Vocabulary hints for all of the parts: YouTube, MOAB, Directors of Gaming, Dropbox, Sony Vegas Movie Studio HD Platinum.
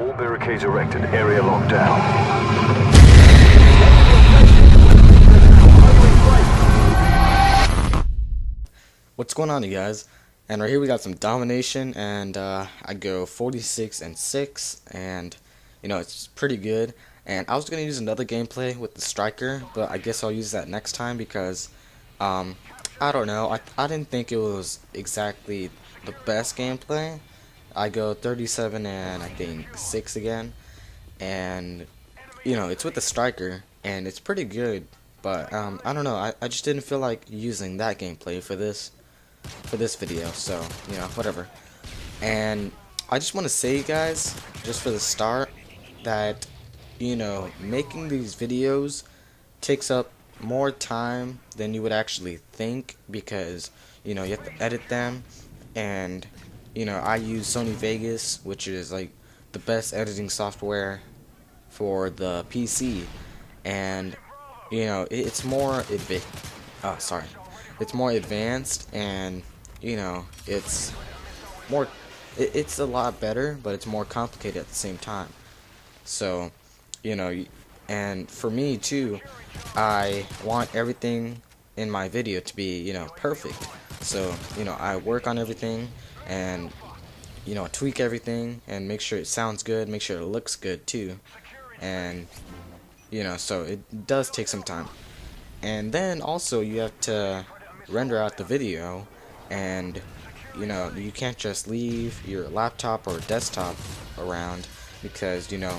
All barricades erected. Area locked down. What's going on, you guys? And right here we got some domination, and I go 46-6, and you know, it's pretty good. And I was gonna use another gameplay with the striker, but I guess I'll use that next time because I don't know, I didn't think it was exactly the best gameplay. I go 37-6 again, and you know, it's with the striker and it's pretty good, but I don't know, I just didn't feel like using that gameplay for this video, so you know, whatever. And I just want to say, you guys, just for the start, that you know, making these videos takes up more time than you would actually think, because you know, you have to edit them, and you know, I use Sony Vegas, which is like the best editing software for the PC, and you know, it's more it's more advanced, and you know, it's more, it's a lot better, but it's more complicated at the same time. So you know, and for me too, I want everything in my video to be, you know, perfect. So you know, I work on everything, and you know, tweak everything, and make sure it sounds good, make sure it looks good too, and you know, so it does take some time. And then also you have to render out the video, and you know, you can't just leave your laptop or desktop around, because you know,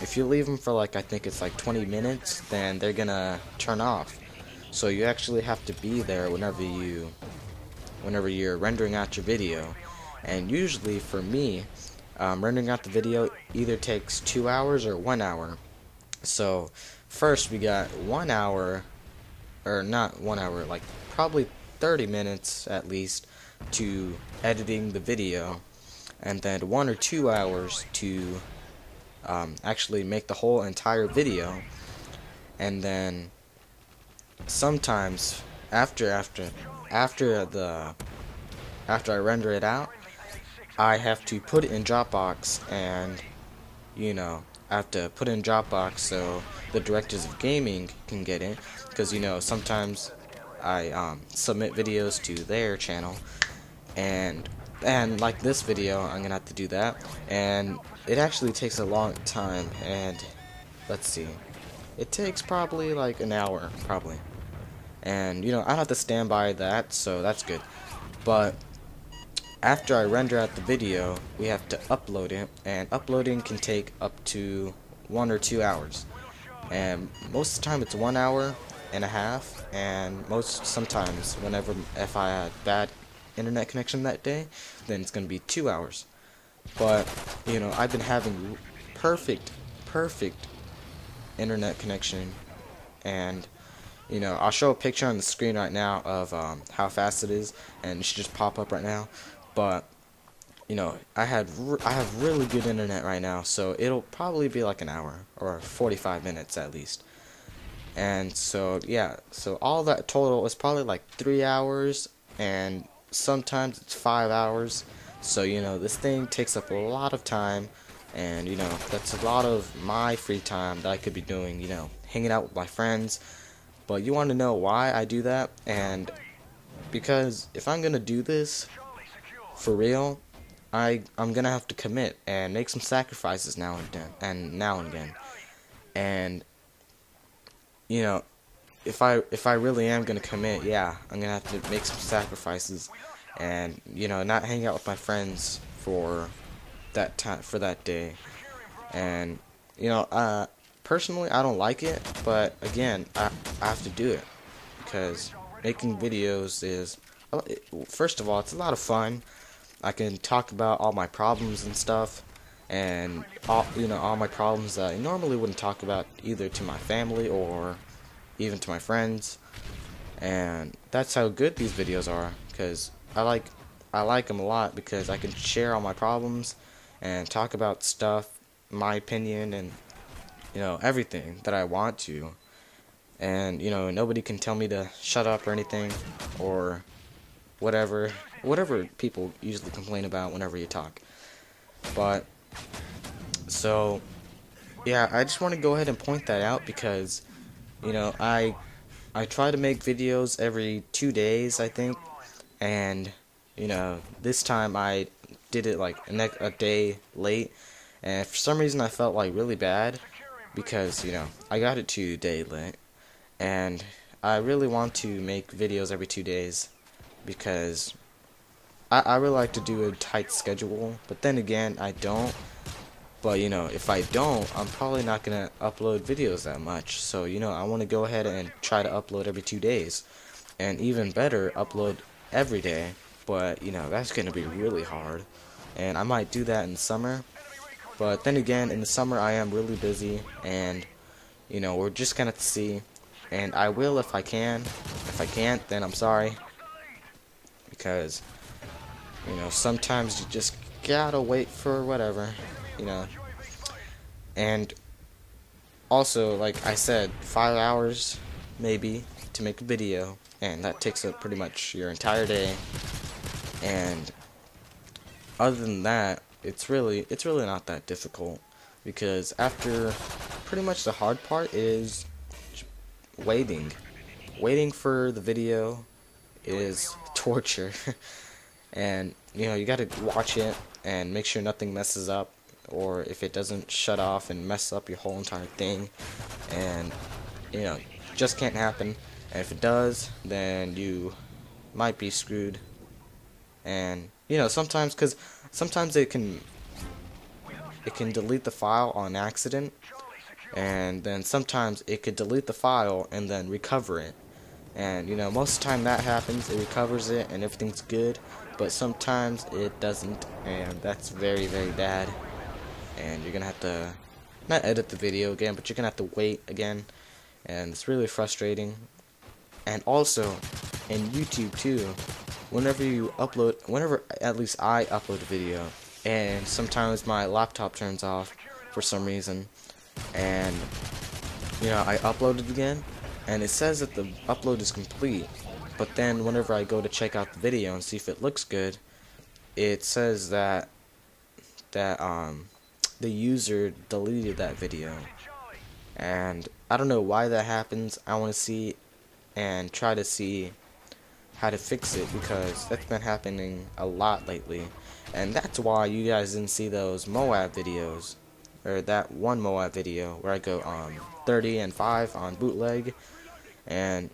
if you leave them for like, I think it's like 20 minutes, then they're gonna turn off. So you actually have to be there whenever you're rendering out your video. And usually for me, rendering out the video either takes 2 hours or 1 hour. So first we got 1 hour, or not 1 hour, like probably 30 minutes at least to editing the video, and then 1 or 2 hours to actually make the whole entire video. And then sometimes after I render it out, I have to put it in Dropbox, and you know, I have to put in Dropbox so the Directors of Gaming can get it, because you know, sometimes I submit videos to their channel, and like this video, I'm gonna have to do that, and it actually takes a long time. And let's see, it takes probably like an hour probably, and you know, I don't have to stand by that, so that's good. But after I render out the video, we have to upload it, and uploading can take up to 1 or 2 hours, and most of the time it's 1.5 hours, and sometimes whenever, if I had bad internet connection that day, then it's gonna be 2 hours. But you know, I've been having perfect internet connection, and you know, I'll show a picture on the screen right now of how fast it is, and it should just pop up right now. But you know, I have really good internet right now, so it'll probably be like an hour or 45 minutes at least. And so yeah, so all that total is probably like 3 hours, and sometimes it's 5 hours. So you know, this thing takes up a lot of time, and you know, that's a lot of my free time that I could be doing, you know, hanging out with my friends. But you want to know why I do that? And because if I'm gonna do this for real, I'm gonna have to commit and make some sacrifices now and again. And you know, if I really am gonna commit, yeah, I'm gonna have to make some sacrifices, and you know, not hang out with my friends for that time, for that day. And you know, personally, I don't like it, but again, I have to do it, because making videos is, first of all, it's a lot of fun. I can talk about all my problems and stuff, and all my problems that I normally wouldn't talk about either to my family or even to my friends. And that's how good these videos are, because I like them a lot, because I can share all my problems and talk about stuff, my opinion, and you know, everything that I want to. And you know, nobody can tell me to shut up or anything, or whatever people usually complain about whenever you talk. But So yeah, I just want to go ahead and point that out because, you know, I try to make videos every 2 days, I think, and, you know, this time I did it like a day late, and for some reason I felt like really bad because, you know, I got it 2 days late, and I really want to make videos every 2 days because I really like to do a tight schedule, but then again, I don't. But, you know, if I don't, I'm probably not going to upload videos that much. So, you know, I want to go ahead and try to upload every 2 days. And even better, upload every day. But, you know, that's going to be really hard. And I might do that in summer. But then again, in the summer, I am really busy. And, you know, we're just going to see. And I will if I can. If I can't, then I'm sorry. Because, you know, sometimes you just gotta wait for whatever. You know, and also, like I said, 5 hours maybe to make a video, and that takes up pretty much your entire day. And other than that, it's really not that difficult because after pretty much the hard part is waiting for the video is torture, and you know you gotta watch it and make sure nothing messes up. Or if it doesn't shut off and mess up your whole entire thing, and you know, just can't happen. And if it does, then you might be screwed. And you know, sometimes, because sometimes it can delete the file on accident, and then sometimes it could delete the file and then recover it. And you know, most of the time that happens, it recovers it and everything's good. But sometimes it doesn't, and that's very, very bad. And you're gonna have to not edit the video again, but you're gonna have to wait again, and it's really frustrating. And also in YouTube too, whenever at least I upload a video, and sometimes my laptop turns off for some reason, and you know, I upload it again and it says that the upload is complete, but then whenever I go to check out the video and see if it looks good, it says that the user deleted that video. And I don't know why that happens. I want to see and try to see how to fix it because that's been happening a lot lately, and that's why you guys didn't see those MOAB videos, or that one MOAB video where I go 30 and 5 on bootleg. And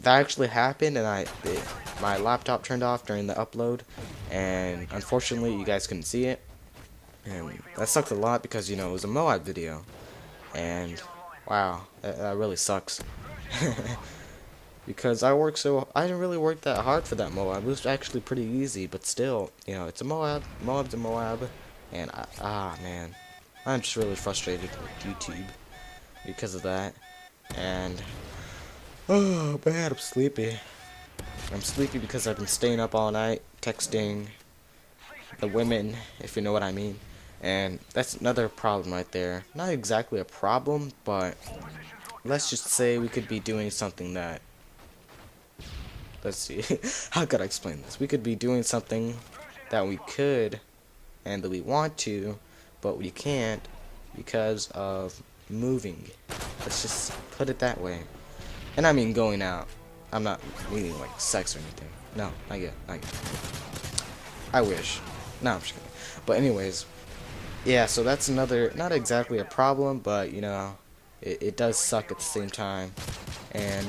that actually happened, and my laptop turned off during the upload, and unfortunately you guys couldn't see it. And that sucked a lot because, you know, it was a MOAB video. And, wow, that really sucks. Because I didn't really work that hard for that MOAB. It was actually pretty easy, but still, you know, it's a MOAB. MOAB's a MOAB. And, man, I'm just really frustrated with YouTube because of that. And, oh, man, I'm sleepy. I'm sleepy because I've been staying up all night, texting the women, if you know what I mean. And that's another problem right there. Not exactly a problem, but let's just say we could be doing something that, let's see, how could I explain this? We could be doing something that we could and that we want to, but we can't because of moving. Let's just put it that way. And I mean going out. I'm not meaning like sex or anything. No, not yet. I wish. No, I'm just kidding. But anyways, yeah, so that's another, not exactly a problem, but, you know, it does suck at the same time. And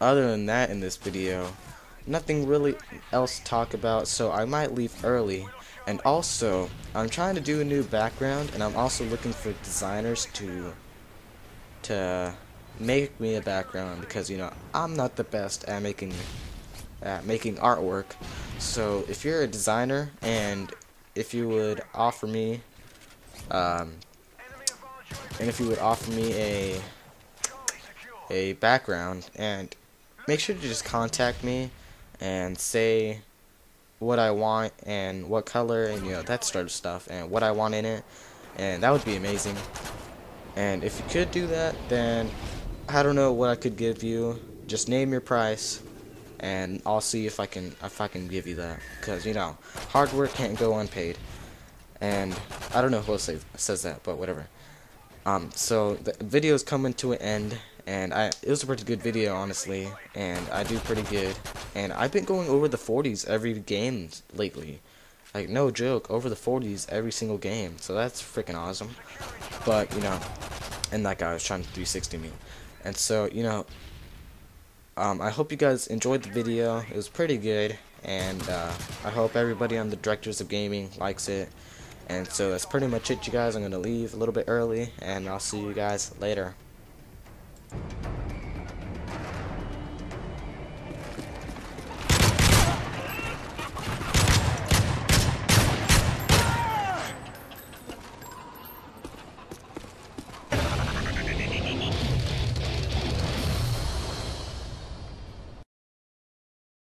other than that, in this video, nothing really else to talk about, so I might leave early. And also, I'm trying to do a new background, and I'm also looking for designers to make me a background, because, you know, I'm not the best at making artwork. So if you're a designer, and if you would offer me a background, and make sure to just contact me and say what I want and what color and, you know, that sort of stuff, and what I want in it, and that would be amazing. And if you could do that, then I don't know what I could give you. Just name your price, and I'll see if I can give you that, because, you know, hard work can't go unpaid. and I don't know who else says that, but whatever. So the video's coming to an end, and it was a pretty good video, honestly, and I do pretty good, and I've been going over the 40s every game lately, like, no joke, over the 40s every single game, so that's freaking awesome. But, you know, and that guy was trying to 360 me, and so, you know, I hope you guys enjoyed the video. It was pretty good, and I hope everybody on the Directors of Gaming likes it. And so that's pretty much it, you guys. I'm going to leave a little bit early, and I'll see you guys later.